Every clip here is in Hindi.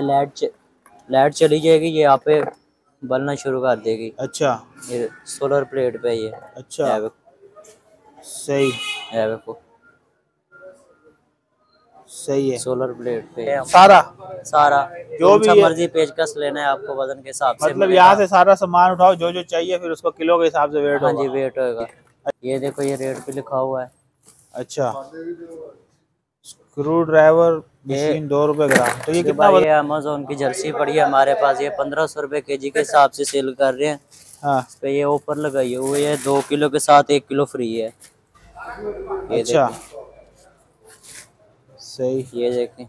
लाइट चली जाएगी, ये यहाँ पे बलना शुरू कर देगी। अच्छा, ये सोलर प्लेट पे ये। अच्छा सही है, देखो सही है, सोलर प्लेट पे सारा सारा जो भी मर्जी पेचकस लेना है आपको वजन के हिसाब से, मतलब यहाँ से सारा सामान उठाओ जो जो चाहिए, फिर उसको किलो के हिसाब से वेट होगा। हाँ जी, वेट होगा। ये देखो ये रेट पे लिखा हुआ है। अच्छा, स्क्रू ड्राइवर मशीन 2 रुपए ग्राम। तो ये कितना? ये अमेजोन की जर्सी पड़ी है हमारे पास, ये 1500 रुपए kg के हिसाब से सेल कर रहे हैं। हाँ। पे ये ऑफर लगाई हुई है, 2 किलो के साथ 1 किलो फ्री है। ये अच्छा सही, ये देखें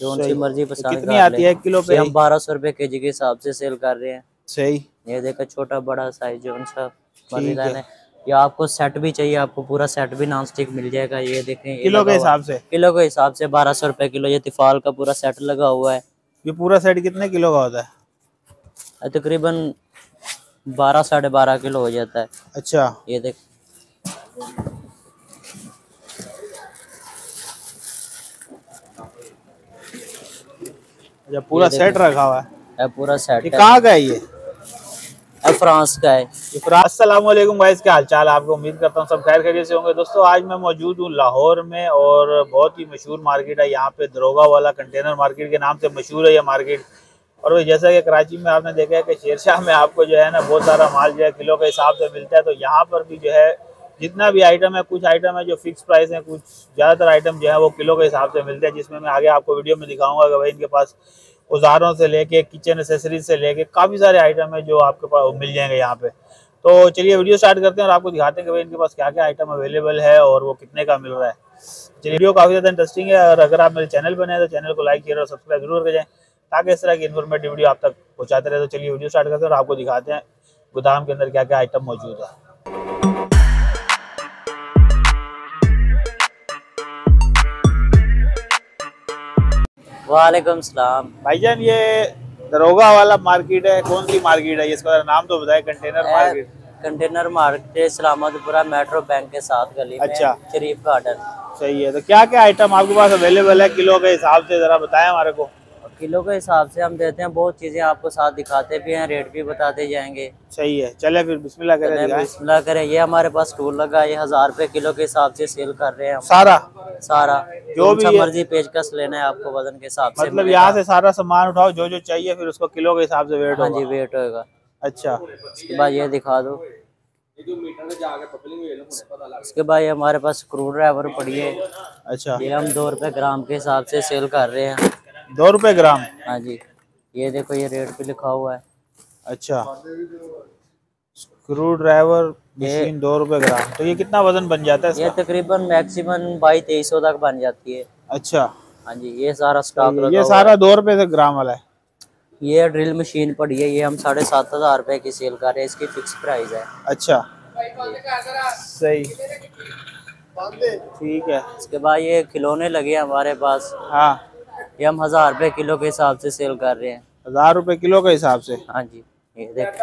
जो उनकी मर्जी पसंद। कितनी आती है किलो पे? हम 1200 रुपए kg के हिसाब से सेल कर रहे हैं। सही, ये देखो छोटा बड़ा साइज जो उनका मजेदार है। या आपको सेट भी चाहिए, आपको पूरा सेट भी नॉनस्टिक मिल जाएगा। ये देखें किलो के हिसाब से, किलो के हिसाब से 1200 रुपए किलो। ये तिफाल का पूरा सेट लगा हुआ है। ये पूरा सेट कितने किलो का होता है? तकरीबन 12 साढ़े 12 किलो हो जाता है। अच्छा, ये देख पूरा सेट रखा हुआ है। पूरा सेट कहाँ का है? ये फ्रांस का है। अस्सलामुअलैकुम गाइस, क्या हाल चाल? आपको उम्मीद करता हूँ सब खैर खैरियत से होंगे। दोस्तों, आज मैं मौजूद हूँ लाहौर में, और बहुत ही मशहूर मार्केट है यहाँ पे, दरोगावाला कंटेनर मार्केट के नाम से मशहूर है यह मार्केट। और वह जैसा कि कराची में आपने देखा है कि शेरशाह में आपको जो है ना बहुत सारा माल जो है किलो के हिसाब से मिलता है, तो यहाँ पर भी जो है जितना भी आइटम है, कुछ आइटम है जो फिक्स प्राइस है, कुछ ज़्यादातर आइटम जो है वो किलो के हिसाब से मिलते हैं, जिसमें मैं आगे आपको वीडियो में दिखाऊंगा कि भाई इनके पास औजारों से लेके किचन एसेसरीज से लेके काफ़ी सारे आइटम है जो आपके पास मिल जाएंगे यहाँ पे। तो चलिए वीडियो स्टार्ट करते हैं और आपको दिखाते हैं कि भाई इनके पास क्या क्या आइटम अवेलेबल है और वो कितने का मिल रहा है। चलिए, वीडियो काफ़ी ज़्यादा इंटरेस्टिंग है, और अगर आप मेरे चैनल पर नए हैं तो चैनल को लाइक शेयर और सब्सक्राइब जरूर कर जाएँ ताकि इस तरह की इन्फॉर्मेटिव वीडियो आप तक पहुँचाते रहे। तो चलिए वीडियो स्टार्ट करते हैं और आपको दिखाते हैं गोदाम के अंदर क्या क्या आइटम मौजूद है। वालेकुम सलाम भाईजान, ये दरोगावाला मार्केट है, कौन सी मार्केट है ये? इसका नाम तो बताए। Container market, container market Salamatpura metro bank के साथ गली। अच्छा, शरीफ गार्डन। सही है। तो क्या क्या आइटम आपके पास अवेलेबल है किलो के हिसाब से, जरा बताएं हमारे को। किलो के हिसाब से हम देते हैं बहुत चीजें आपको, साथ दिखाते भी हैं, रेट भी बताते जाएंगे। सही है, चले फिर बिस्मिल्लाह करें। बिस्मिल्लाह करें। ये हमारे पास स्टूल लगा, ये 1000 रुपए किलो के हिसाब से सेल कर रहे हैं हम। सारा सारा जो भी मर्जी पेचकस लेना है आपको वजन के हिसाब से, मतलब यहाँ से सारा सामान उठाओ जो जो चाहिए, फिर उसको किलो के हिसाब से वेट होगा। हाँ जी, वेट होगा। अच्छा, उसके बाद ये दिखा दो। उसके बाद हमारे पास स्क्रू ड्राइवर पड़ी है। अच्छा, ये हम 2 रुपए ग्राम के हिसाब से सेल कर रहे हैं। 2 रुपए ग्राम। हाँ जी, ये देखो ये रेट पे लिखा हुआ है। अच्छा, स्क्रू ड्राइवर मशीन 2 रुपए ग्राम। तो ये कितना वजन बन जाता है इसका? ये तकरीबन मैक्सिमम 2200 तक बन जाती है। अच्छा, हाँ जी। ये सारा स्टॉक रखा हुआ है। ये सारा 2 रुपए ग्राम वाला है। ये ड्रिल मशीन पड़ी है, ये हम 7500 रुपए की सेल कर रहे हैं, इसकी फिक्स प्राइस है। अच्छा सही, ठीक है। इसके बाद ये खिलौने लगे हमारे पास। हाँ, ये हम 1000 रुपए किलो के हिसाब से सेल कर रहे हैं। 1000 रुपए किलो के हिसाब से। हाँ जी, ये देख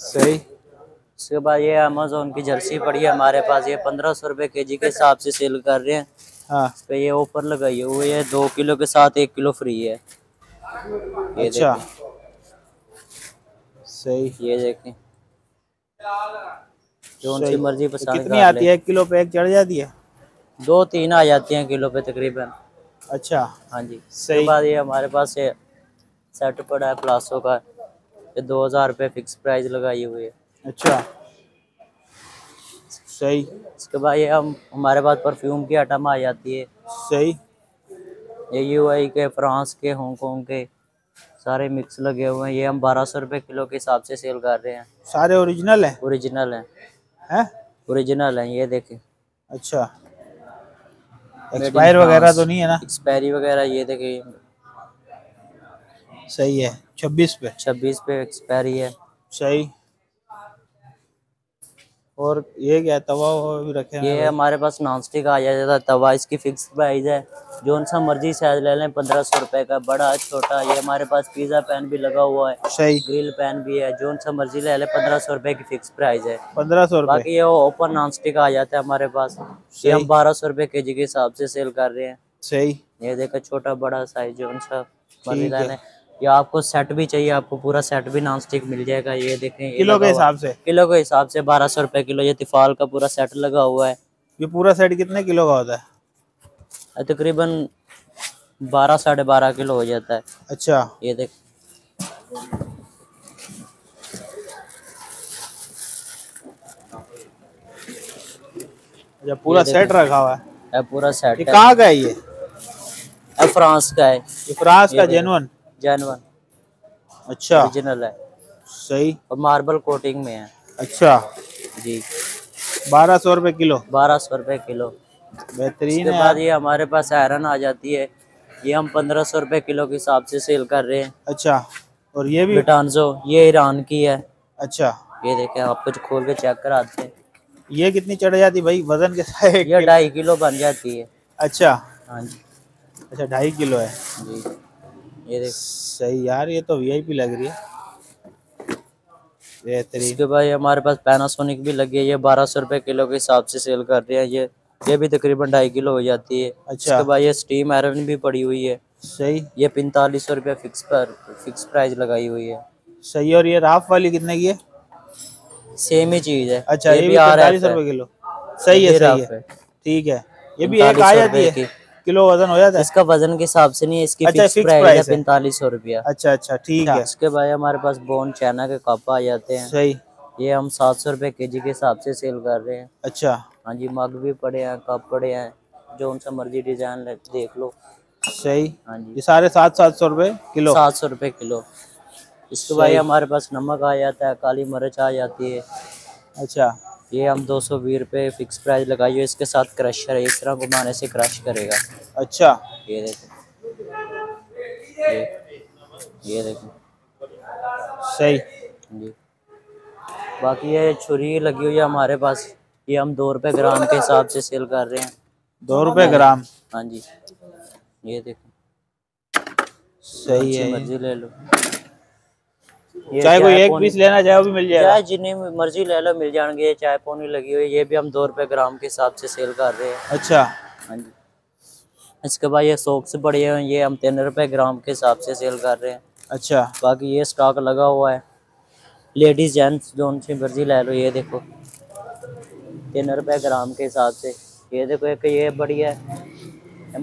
सही। उसके बाद ये अमेजोन की जर्सी पड़ी है हमारे पास, ये 1500 रुपए kg के हिसाब से सेल कर रहे हैं। हाँ, इस पे ये ऑफर लगाई हुई है, 2 किलो के साथ 1 किलो फ्री है। ये अच्छा सही, ये देखें जो उनकी मर्जी पसंद। कितनी आती है किलो पे? एक चढ़ जाती है, 2-3 आ जाती हैं किलो पे तकरीबन। अच्छा, हाँ जी सही। बाद ये हमारे पास ये सेट पड़ा है प्लासो का, ये 2000 रुपये फिक्स प्राइस लगाई हुई है। अच्छा सही। इसके बाद ये हम हमारे पास परफ्यूम की आइटम आ जाती है। सही, ये यूएई के, फ्रांस के, हांगकॉन्ग के सारे मिक्स लगे हुए हैं। ये हम 1200 रुपये किलो के हिसाब से सेल कर रहे हैं। सारे ओरिजिनल हैं? ओरिजिनल हैं। हैं? ओरिजिनल हैं, ये देखें। अच्छा, एक्सपायर वगैरह तो नहीं है ना? एक्सपायरी वगैरह ये देखिए। सही है, 26 पे एक्सपायरी है। सही। और ये क्या तवा भी रखे हैं? ये हमारे पास नॉन स्टिक आ जाता है तवा, इसकी फिक्स प्राइस है, जो सा मर्जी साइज ले लें 1500 रुपए का, बड़ा छोटा। ये हमारे पास पिज्जा पैन भी लगा हुआ है, सही ग्रिल पैन भी है, जो सा मर्जी ले लें 1500 रुपए की फिक्स प्राइस है। 1500 रुपए। बाकी ये ओपन नॉन स्टिक आ जाता है हमारे पास, ये हम 1200 रुपए kg के हिसाब से सेल कर रहे हैं। सही, ये देखा छोटा बड़ा साइज जो सा मर्जी ले लें। या आपको सेट भी चाहिए, आपको पूरा सेट भी नॉन स्टिक मिल जाएगा। ये देखें किलो के हिसाब से, किलो के हिसाब से 1200 रुपए किलो। ये तिफाल का पूरा सेट लगा हुआ है। ये पूरा सेट कितने किलो का होता है? तकरीबन 12-12.5 किलो हो जाता है। अच्छा, ये देख पूरा सेट रखा हुआ है। पूरा सेट कहाँ का है? ये फ्रांस का है। फ्रांस का जेनवन। अच्छा, ओरिजिनल है। सही, और मार्बल कोटिंग में है। अच्छा जी, 1200 रुपए किलो। 1200 रुपए किलो, बेहतरीन। इसके बाद ये हमारे पास आयरन आ जाती है, ये हम 1500 रुपए किलो के हिसाब से सेल कर रहे हैं। अच्छा, और ये भी बिटानजो, ये ईरान की है। अच्छा, ये देखें, आप कुछ खोल के चेक कराते हैं। ये कितनी चढ़ जाती भाई वजन के साथ? ये 2.5 किलो बन जाती है। अच्छा, हाँ जी। अच्छा, 2.5 किलो है जी। ये देख, सही यार, ये तो वीआईपी लग रही है। इसके बाद हमारे पास पैनासोनिक भी लगी है, ये 1200 रुपए किलो के हिसाब से सेल कर रहे हैं। ये भी तकरीबन 2.5 किलो हो जाती है। अच्छा, इसके बाद ये स्टीम आयरन भी पड़ी हुई है। सही, ये 4500 रुपया फिक्स प्राइस लगाई हुई है। सही, और ये राफ वाली कितने की है? सेम ही चीज है। अच्छा, ये भी 4500 रुपए किलो। सही है, ठीक है। ये भी एक आ जाती है, किलो वजन हो जाता है। इसका वजन के हिसाब से नहीं, इसकी फिक्स प्राइस है 4500 रुपया। अच्छा अच्छा, ठीक है। इसके बाद हमारे पास बोन चाइना के कप आ जाते हैं। सही, ये हम 700 रुपए kg के हिसाब से सेल कर रहे हैं। अच्छा, हाँ जी। मग भी पड़े हैं, कप पड़े हैं, जो उनसे मर्जी डिजाइन देख लो। सही, हाँ जी। ये सारे 700-700 रुपए किलो। 700 रुपए किलो। इसके बाद हमारे पास नमक आ जाता है, काली मिर्च आ जाती है। अच्छा, ये हम 220 रुपए फिक्स प्राइस लगाइए। इसके साथ क्रशर है, इस तरह घुमाने से क्रश करेगा। अच्छा, ये देखो, ये देखो। सही जी। बाकी ये छुरी लगी हुई है हमारे पास, ये हम 2 रुपए ग्राम के हिसाब से सेल कर रहे हैं। 2 रुपए ग्राम, हाँ जी। ये देखो, सही है, मर्जी ले लो। चाहे कोई एक पीस लेना चाहे वो भी मिल जाएगा, जितनी मर्जी ले लो, मिल जाएंगे। ये चाय पौनी लगी हुई, ये भी हम 2 रुपए ग्राम के हिसाब से सेल कर रहे हैं। अच्छा, हाँ जी। इसके बाद ये सॉक्स बड़े हैं, ये हम 3 रुपए ग्राम के हिसाब से सेल कर रहे हैं। अच्छा, बाकी ये स्टॉक लगा हुआ है, लेडीज जेंट्स जो उनसे मर्जी ले लो। ये देखो, 3 रुपए ग्राम के हिसाब से। ये देखो, एक ये बड़ी है,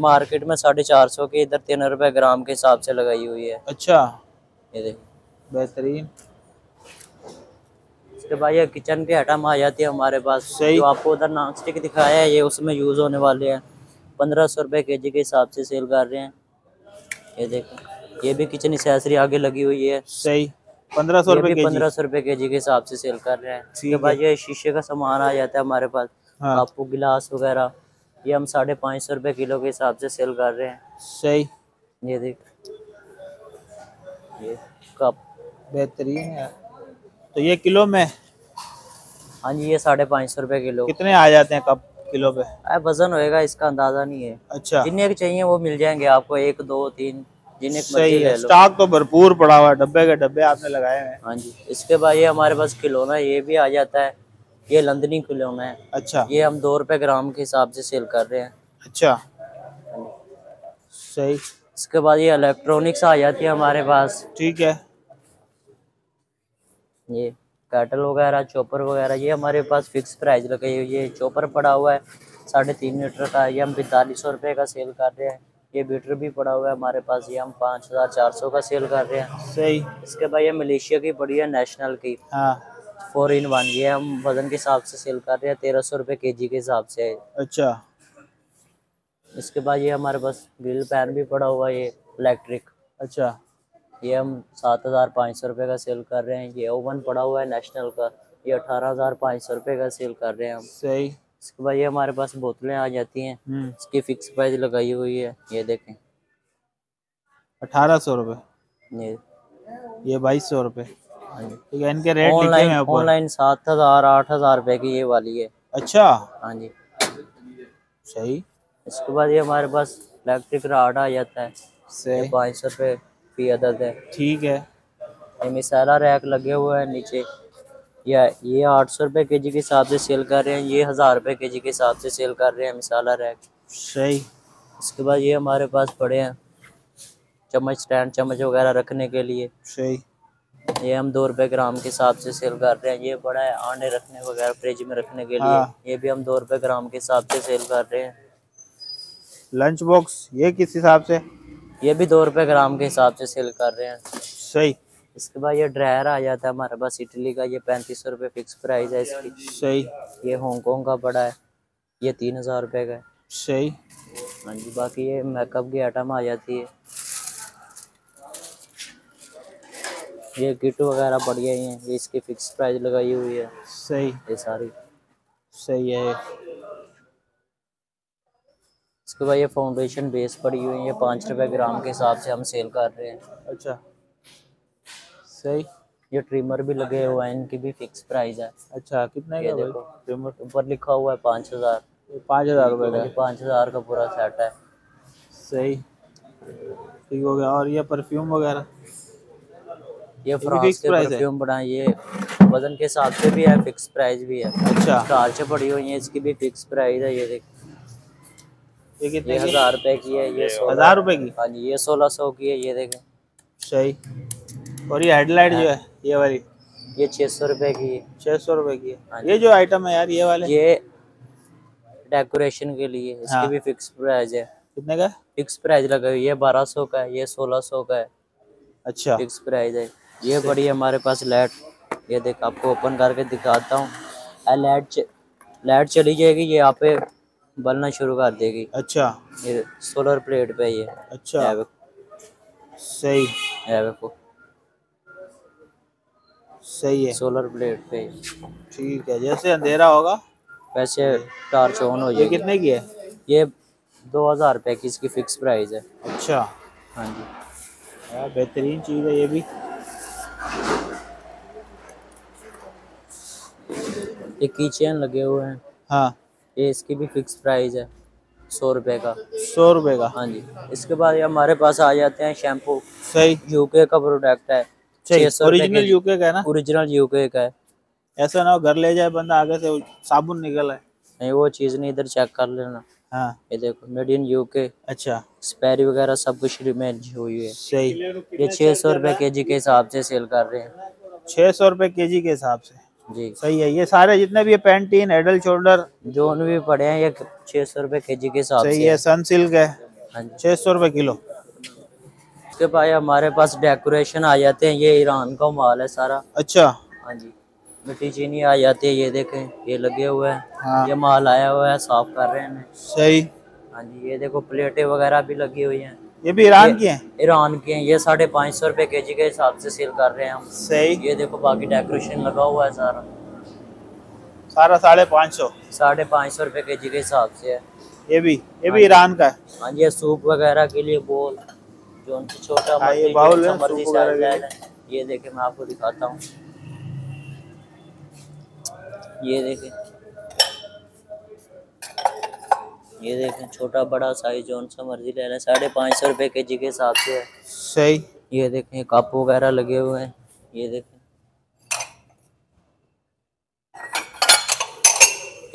मार्केट में 450 की, इधर 3 रुपए ग्राम के हिसाब से लगाई हुई है। अच्छा, ये देखो, बेहतरीन। इसके बाद ये किचन के आइटम आ जाती है हमारे पास। सही, जो आपको उधर नॉन स्टिक दिखाया है, ये उसमें यूज होने वाले हैं। 1500 रुपए kg के हिसाब से सेल कर रहे हैं। ये देखो, ये भी किचन एक्सेसरी आगे लगी हुई है। सही, 1500 रुपए kg के हिसाब से सेल कर रहे हैं। इसके बाद ये शीशे का सामान आ जाता है हमारे पास। हाँ, आपको गिलास वगैरह, ये हम 550 रुपए किलो के हिसाब से सेल कर रहे हैं। सही, ये देखो, ये कप, बेहतरीन है। तो ये किलो में? हाँ जी, ये 550 रुपए किलो। कितने आ जाते हैं कप किलो पे? वजन होएगा, इसका अंदाजा नहीं है। अच्छा, जिन्हें चाहिए वो मिल जाएंगे आपको, 1, 2, 3, जिन्हें मर्जी ले लो। स्टॉक तो भरपूर पड़ा हुआ है, डब्बे के डब्बे आपने लगाए हैं। हाँ जी। इसके बाद ये हमारे पास खिलौना, ये भी आ जाता है, ये लंदनी खिलौना है। अच्छा, ये हम 2 रुपए ग्राम के हिसाब से सेल कर रहे हैं। अच्छा, सही। इसके बाद ये इलेक्ट्रॉनिक्स आ जाती है हमारे पास। ठीक है, ये कैटल वगैरह, चॉपर वगैरह, ये हमारे पास फिक्स प्राइस लगाई हुई है। चॉपर पड़ा हुआ है 3.5 लीटर का, ये हम 4500 रुपये का सेल कर रहे हैं। ये बीटर भी पड़ा हुआ है हमारे पास, ये हम 5400 का सेल कर रहे हैं। सही। इसके बाद ये मलेशिया की पड़ी है, नेशनल की। हाँ, 4 in 1, ये हम वजन के हिसाब से सेल कर रहे हैं, 1300 रुपये के जी के हिसाब से। अच्छा। इसके बाद ये हमारे पास ग्रिल पैन भी पड़ा हुआ है, ये इलेक्ट्रिक। अच्छा, ये हम 7500 रुपये का सेल कर रहे हैं। ये ओवन पड़ा हुआ है नेशनल का, ये 18500 रुपये का सेल कर रहे हैं हम। सही। इसके बाद ये हमारे पास बोतलें आ जाती हैं, इसकी फिक्स प्राइस लगाई हुई है। ये देखें, 1800 रुपये, ये 2200 रुपये। ठीक है, इनके रेट लिखे हैं ऊपर। ऑनलाइन 7,000 8,000 रुपए की ये वाली है। अच्छा, हाँ जी सही। इसके बाद ये हमारे पास इलेक्ट्रिक राड आ जाता है, 2200 रुपए की अदद है। ठीक है, इनमें सारा रैक लगे हुए हैं नीचे। ये 800 रुपए के जी के हिसाब से सेल कर रहे हैं, ये 1000 रुपए के जी के हिसाब से सेल कर रहे हैं मिसाला रैक। सही। इसके बाद ये हमारे पास पड़े हैं चम्मच स्टैंड, चम्मच वगैरह रखने के लिए। सही। ये हम 2 रुपए ग्राम के हिसाब से सेल कर रहे हैं। ये बड़ा है आंडे रखने वगैरह फ्रिज में रखने के लिए। हाँ। ये भी हम 2 रुपए ग्राम के हिसाब से सेल कर रहे हैं। लंच बॉक्स ये किस हिसाब से? ये भी 2 रुपए ग्राम के हिसाब से सेल कर रहे हैं। सही। इसके बाद ये ड्रायर आ जाता है हमारे पास इटली का, ये 3500 रुपए फिक्स प्राइस है इसकी। सही। ये हांगकॉन्ग का बड़ा है, ये 3000 रुपए का है। सही। हाँ जी, बाकी ये मेकअप की आइटम आ जाती है, ये किट वगैरह बढ़िया ही है, ये इसकी फिक्स प्राइस लगाई हुई है। सही। ये सारी सही है। इसके बाद ये फाउंडेशन बेस पड़ी हुई है, ये 5 रुपए ग्राम के हिसाब से हम सेल कर रहे हैं। अच्छा सही। ये ट्रिमर भी लगे हुए हैं, इनकी भी फिक्स प्राइस है। अच्छा, कितना है भाई ट्रिमर? ऊपर लिखा हुआ है 5000। 5000 रुपए का, 5000 का पूरा सेट है। सही, ठीक हो गया। और ये परफ्यूम वगैरह, ये फ्रांस के परफ्यूम बना, ये वजन के हिसाब से भी है, फिक्स प्राइस भी है। अच्छा, कांचे पड़ी हुई है, इसकी भी फिक्स प्राइस है। ये देख, ये कितने? 1000 रुपए की है। ये 1000 रुपए की? हाँ जी, ये 1600 की है। ये देखें। सही। और ये हेडलाइट जो है ये वाली, ये 600 रुपए की है। 600 रुपए की है। ये जो आइटम है यार ये वाले, ये डेकोरेशन के लिए, इसकी भी फिक्स प्राइस है। कितने का फिक्स प्राइस लगा हुई है? 1200 का है, ये 1600 का है। अच्छा, फिक्स प्राइस है। ये बड़ी हमारे पास लाइट, ये देख, आपको ओपन करके दिखाता हूँ। लाइट चली जाएगी, ये यहाँ पे बलना शुरू कर देगी। अच्छा, ये सोलर प्लेट पे ये। अच्छा सही है, देखो सही है, सोलर प्लेट पे। ठीक है, जैसे अंधेरा होगा वैसे टार्च ऑन हो जाएगी। ये कितने की है? ये 2000 रुपए की इसकी फिक्स प्राइस है। अच्छा, हाँ जी, यार बेहतरीन चीज़ है ये भी। ये कीचेन लगे हुए हैं। हाँ, ये इसकी भी फिक्स प्राइस है, 100 रुपए का। 100 रुपए का? हाँ जी। इसके बाद ये हमारे पास आ जाते हैं शैम्पू। सही। यूके का प्रोडक्ट है, 600 रुपए का। यूके का है ना? ओरिजिनल यूके का है। ऐसा ना हो घर ले जाए बंदा आगे से साबुन निकल आए। नहीं, वो चीज नहीं, इधर चेक कर लेना। हाँ, ये देखो, मेड इन यूके। अच्छा, एक्सपायरी वगैरह सब कुछ रिमेज हुई है। सही। ये 600 रुपए के जी के हिसाब से सेल कर रहे हैं। 600 रुपए के जी के हिसाब से जी। सही है। ये सारे जितने भी पैंटीन, एडल्ट शोल्डर जोन भी पड़े हैं, ये 600 रुपए के जी के हिसाब से। सही है। सनसिल्क है, 600 रुपए किलो। इसके बाद हमारे पास डेकोरेशन आ जाते हैं, ये ईरान का माल है सारा। अच्छा, हाँ जी, मिट्टी चीनी आ जाती है। ये देखें, ये लगे हुए हैं। हाँ। ये माल आया हुआ है, साफ कर रहे हैं। सही। हाँ जी, ये देखो प्लेटें वगैरह भी लगी हुई हैं। ये भी ईरान की हैं? ईरान की हैं। ये 550 रुपए के जी के हिसाब से सेल कर रहे हैं हम। सही। ये देखो, बाकी डेकोरेशन लगा हुआ है सारा, सारा 550। 550 रुपए के जी के हिसाब से है ये भी ईरान का है। हाँ जी, सूप वगैरह के लिए बोल, जो उनकी छोटा। ये देखे, मैं आपको दिखाता हूँ, ये देखें, ये देखें, छोटा बड़ा साइज जो सा मर्जी ले लें। 550 रुपए के जी के हिसाब से है। सही। ये देखें, कप वगैरह लगे हुए हैं। ये देखें,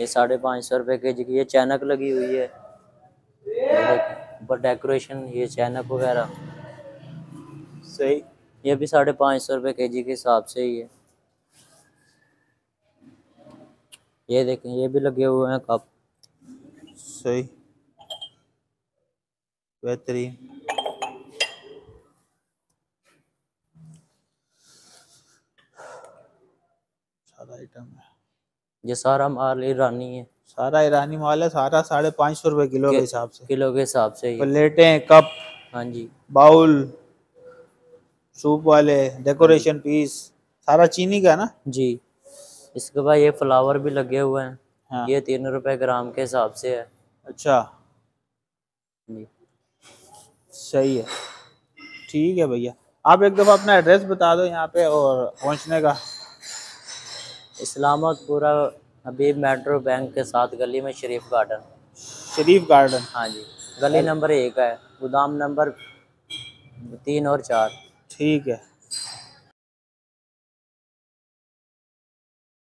ये 550 रुपए के जी की। ये चैनक लगी हुई है, ये देखें, ऊपर डेकोरेशन, ये चैनक वगैरह। सही। ये भी 550 रुपए के जी के हिसाब से ही है। ये देखें, ये भी लगे हुए हैं कप। सही, बेहतरीन। सारा आइटम है, ये सारा माल ईरानी है, सारा ईरानी माल है, सारा 550 रुपए किलो के हिसाब से। किलो के हिसाब से प्लेटें, कप। हाँ जी, बाउल, सूप वाले, डेकोरेशन पीस, सारा चीनी का ना जी। इसके बाद ये फ्लावर भी लगे हुए हैं। हाँ। ये 3 रुपए ग्राम के हिसाब से है। अच्छा जी, सही है, ठीक है भैया। आप एक दफ़ा अपना एड्रेस बता दो यहाँ पे और पहुँचने का। सलामतपुरा हबीब मेट्रो बैंक के साथ गली में शरीफ गार्डन। शरीफ गार्डन, हाँ जी, गली नंबर 1 है, गोदाम नंबर 3 और 4। ठीक है।